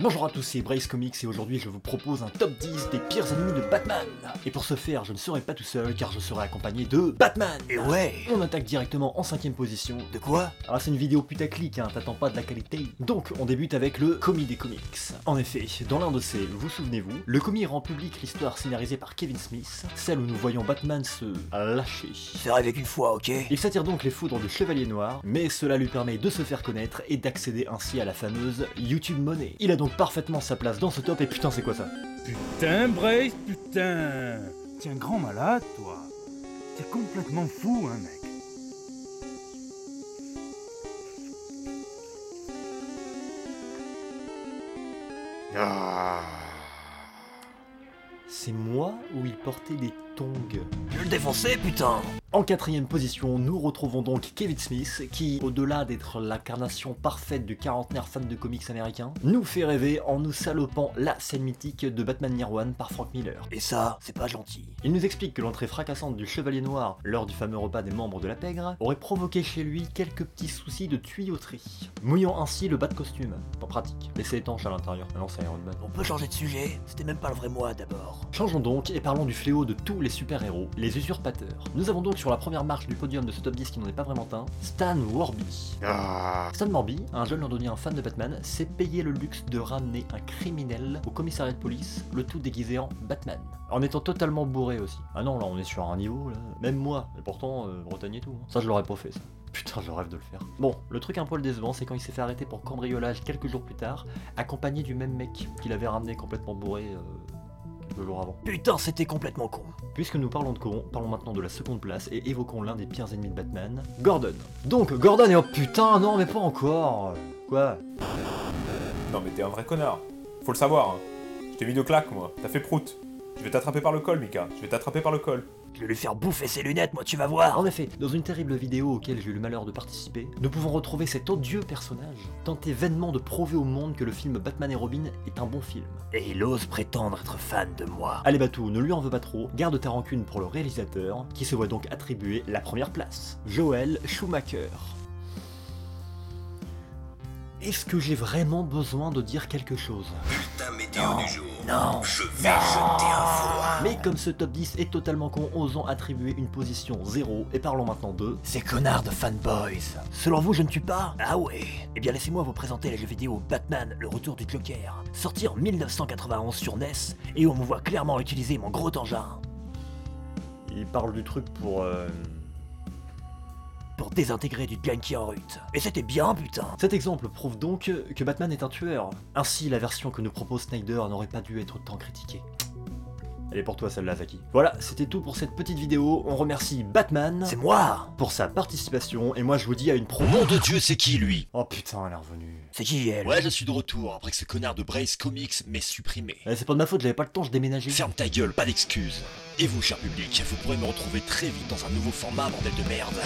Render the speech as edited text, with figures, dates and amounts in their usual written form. Bonjour à tous, c'est Brace Comics et aujourd'hui je vous propose un top 10 des pires ennemis de Batman. Et pour ce faire, je ne serai pas tout seul car je serai accompagné de Batman. Et ouais, on attaque directement en 5ème position. De quoi? Alors c'est une vidéo putaclic, hein, t'attends pas de la qualité. Donc on débute avec le commis des comics. En effet, dans l'un de ces, vous souvenez-vous, le commis rend public l'histoire scénarisée par Kevin Smith, celle où nous voyons Batman se lâcher. C'est rêvé qu'une fois, ok? Il s'attire donc les foudres du Chevalier Noir, mais cela lui permet de se faire connaître et d'accéder ainsi à la fameuse YouTube Money. Il a donc parfaitement sa place dans ce top, et putain c'est quoi ça? Putain Brace, putain! T'es un grand malade toi! T'es complètement fou hein mec! Ah. C'est moi où il portait des tongs? Je vais le défoncer putain! En 4ème position, nous retrouvons donc Kevin Smith, qui, au-delà d'être l'incarnation parfaite du quarantenaire fan de comics américain, nous fait rêver en nous salopant la scène mythique de Batman Year One par Frank Miller. Et ça, c'est pas gentil. Il nous explique que l'entrée fracassante du Chevalier Noir lors du fameux repas des membres de la pègre aurait provoqué chez lui quelques petits soucis de tuyauterie, mouillant ainsi le bas de costume. En pratique, mais c'est étanche à l'intérieur. Non, c'est Iron Man. On peut changer de sujet, c'était même pas le vrai moi d'abord. Changeons donc et parlons du fléau de tous les super-héros, les usurpateurs. Nous avons donc sur la première marche du podium de ce top 10 qui n'en est pas vraiment un, Stan Worby. Stan Worby, un jeune londonien fan de Batman, s'est payé le luxe de ramener un criminel au commissariat de police, le tout déguisé en Batman. En étant totalement bourré aussi. Ah non, là on est sur un niveau, là. Même moi, et pourtant, Bretagne et tout. Hein. Ça je l'aurais pas fait ça. Putain, je rêve de le faire. Bon, le truc un poil décevant, c'est quand il s'est fait arrêter pour cambriolage quelques jours plus tard, accompagné du même mec qu'il avait ramené complètement bourré... le jour avant. Putain, c'était complètement con. Puisque nous parlons de con, parlons maintenant de la seconde place et évoquons l'un des pires ennemis de Batman, Gordon. Donc, Gordon est... Oh putain, non mais pas encore. Quoi? Non mais t'es un vrai connard. Faut le savoir, hein. Je t'ai mis de claque, moi. T'as fait prout. Je vais t'attraper par le col, Mika. Je vais t'attraper par le col. Je vais lui faire bouffer ses lunettes, moi, tu vas voir! En effet, dans une terrible vidéo auquel j'ai eu le malheur de participer, nous pouvons retrouver cet odieux personnage tenter vainement de prouver au monde que le film Batman et Robin est un bon film. Et il ose prétendre être fan de moi. Allez Batou, ne lui en veux pas trop, garde ta rancune pour le réalisateur, qui se voit donc attribuer la première place. Joël Schumacher. Est-ce que j'ai vraiment besoin de dire quelque chose? Putain, météo du jour. Non. Je vais jeter un froid. Mais comme ce top 10 est totalement con, osons attribuer une position 0 et parlons maintenant de... ces connards de fanboys. Selon vous, je ne tue pas? Ah ouais. Eh bien, laissez-moi vous présenter les jeux vidéo Batman, le retour du Joker, sorti en 1991 sur NES, et où on me voit clairement utiliser mon gros engin. Il parle du truc pour désintégrer du gang qui en rute. Et c'était bien, putain! Cet exemple prouve donc que Batman est un tueur. Ainsi, la version que nous propose Snyder n'aurait pas dû être autant critiquée. Elle est pour toi, celle-là, Zaki. Voilà, c'était tout pour cette petite vidéo. On remercie Batman... C'est moi! ...pour sa participation, et moi je vous dis à une pro... Nom de Dieu, c'est qui, lui? Oh putain, elle est revenue. C'est qui, elle? Ouais, je suis de retour, après que ce connard de Brace Comics m'ait supprimé. C'est pas de ma faute, j'avais pas le temps, je déménageais. Ferme ta gueule, pas d'excuses. Et vous, cher public, vous pourrez me retrouver très vite dans un nouveau format, bordel de merde.